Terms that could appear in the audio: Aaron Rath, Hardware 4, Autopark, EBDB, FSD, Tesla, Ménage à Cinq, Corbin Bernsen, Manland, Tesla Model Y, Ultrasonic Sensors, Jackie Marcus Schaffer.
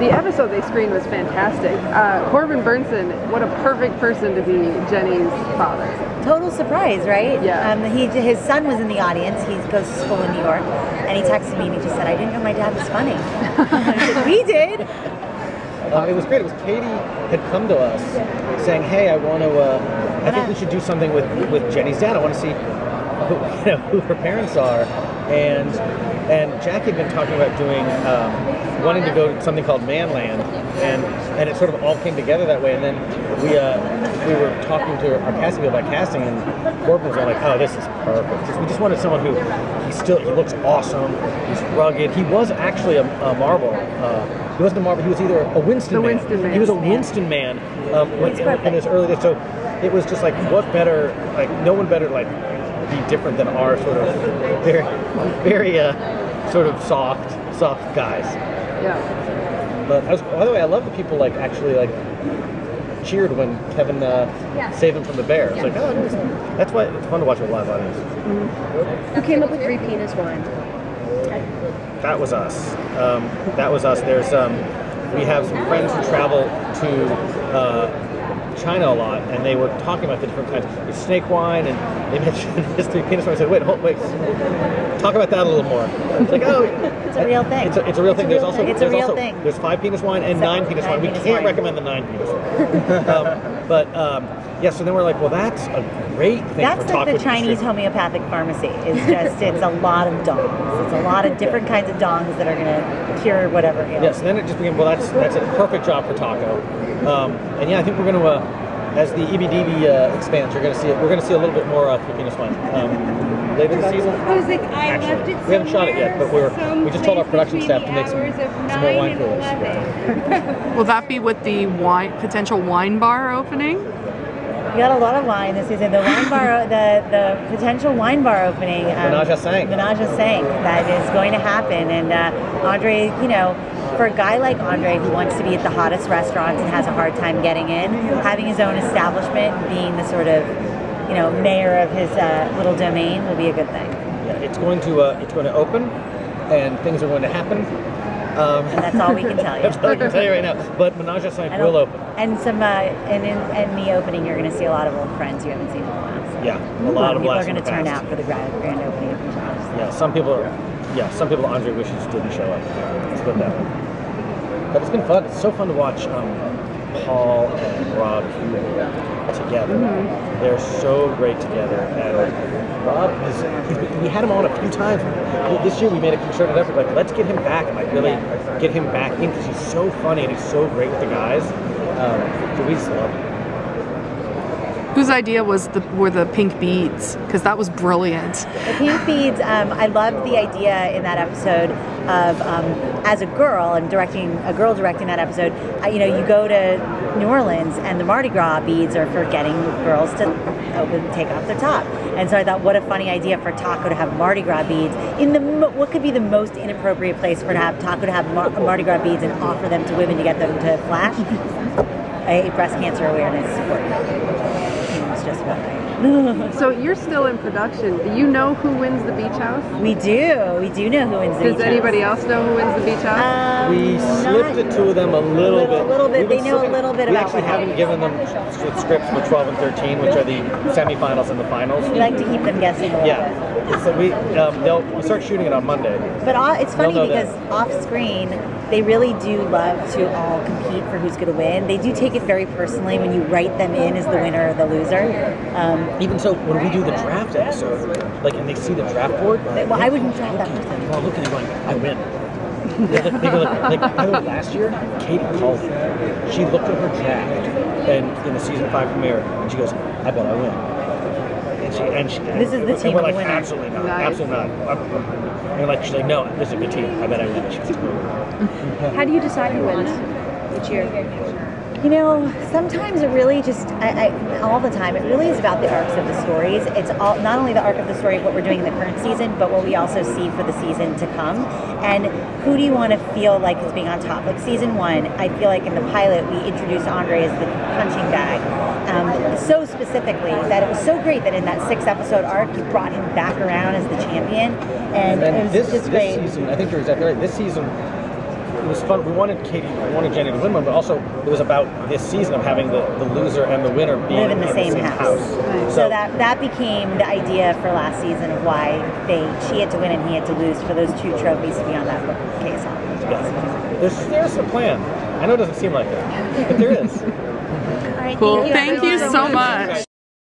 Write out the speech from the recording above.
The episode they screened was fantastic. Corbin Bernsen, what a perfect person to be Jenny's father. Total surprise, right? Yeah. His son was in the audience. He goes to school in New York, and he texted me and he just said, "I didn't know my dad was funny." I said, "We did." It was great. It was Katie had come to us saying, "Hey, I want to. I think we should do something with Jenny's dad. I want to see who her parents are." And Jackie had been talking about doing, wanting to go to something called Manland, and it sort of all came together that way. And then we were talking to our casting people about casting, and Corbin was all like, "Oh, this is perfect." We just wanted someone who he looks awesome, he's rugged. He was actually a marble. He wasn't a marble. He was either a Winston man. He was a Winston man in his early days. So it was just like, what better? Like no one better be different than our sort of very soft guys. Yeah. But by the way, I love the people cheered when Kevin saved him from the bear. It's that's why it's fun to watch a live audience. Mm-hmm. Who came up with three penis wine? That was us. There's we have some friends who travel to China a lot, and they were talking about the different kinds of snake wine, and they mentioned this three penis wine. I said, wait, talk about that a little more. It's like, oh, it's a real thing. It's a real thing. There's 5 penis wine and 9 penis wine. We can't recommend the 9 penis wine. So then we're like, well, that's a great thing. That's like the Chinese homeopathic pharmacy. It's a lot of dongs. It's a lot of different kinds of dongs that are going to cure whatever ailment. Yes, and then it just became, well, that's a perfect job for Taco. I think we're going to, as the EBDB expands, we're going to see a little bit more three penis wine later this season. I was like, we haven't shot it yet, but we just told our production staff to make some more wine for us. Will that be with the potential wine bar opening? We got a lot of wine this season. The wine bar, the potential wine bar opening. Ménage à Cinq. That is going to happen. And Andre, for a guy like Andre who wants to be at the hottest restaurants and has a hard time getting in, having his own establishment, being the sort of mayor of his little domain will be a good thing. Yeah, it's going to open, and things are going to happen. And that's all we can tell you. That's all I can tell you right now. But Ménage à Cinq will open. And in the opening, you're going to see a lot of old friends you haven't seen in a while. Yeah, a lot of people are going to turn out for the grand opening of Ménage à Cinq. Yeah, some people Andre wishes didn't show up. Let's put that one. But it's been fun. It's so fun to watch Paul and Rob together. Mm-hmm. They're so great together. And Rob we had him on a few times. This year we made a concerted effort, let's get him back, really get him back in, because he's so funny and he's so great with the guys. So we just love him. Whose idea were the pink beads? Because that was brilliant. The pink beads, I loved the idea in that episode of, as a girl, directing that episode, you go to New Orleans and the Mardi Gras beads are for getting girls to take off their top. And so I thought, what a funny idea for Taco to have Mardi Gras beads in what could be the most inappropriate place for Taco to have Mardi Gras beads and offer them to women to get them to flash? A breast cancer awareness support. Just about right. So you're still in production. Do you know who wins the beach house? We do. We do know who wins the beach house. Does anybody else know who wins the beach house? We slipped the two of them a little bit. They know a little bit about what happens. We actually haven't given them scripts for 12 and 13, which are the semifinals and the finals. We like to keep them guessing a little bit. So we'll start shooting it on Monday. But it's funny because off screen, they really do love to all compete for who's going to win. They do take it very personally when you write them in as the winner or the loser. Even so, when we do the draft episode, and they see the draft board, I wouldn't draft that person. Well, looking at going, I win. Last year, Katie called me. She looked at her draft, and in the season 5 premiere, and she goes, "I bet I win." This is the team. And we're like, winner. Absolutely not. Nice. Absolutely not. And she's like, "No, this is a good team. I bet I win." She goes, "How do you decide who wins each year?" Sometimes it really just, all the time, it really is about the arcs of the stories. It's not only the arc of the story of what we're doing in the current season, but what we also see for the season to come. And who do you want to feel like is being on top? Like season 1, I feel like in the pilot, we introduced Andre as the punching bag so specifically that it was so great that in that 6-episode arc, you brought him back around as the champion. And it was just great. This season, I think you're exactly right, this season, it was fun. We wanted Jenny to win one, but also it was about this season of having the loser and the winner be live in the same house. Right. So that became the idea for last season of why she had to win and he had to lose for those two trophies to be on that bookcase. Yes. There's a plan. I know it doesn't seem like it, but there is. All right, cool. Thank you so much.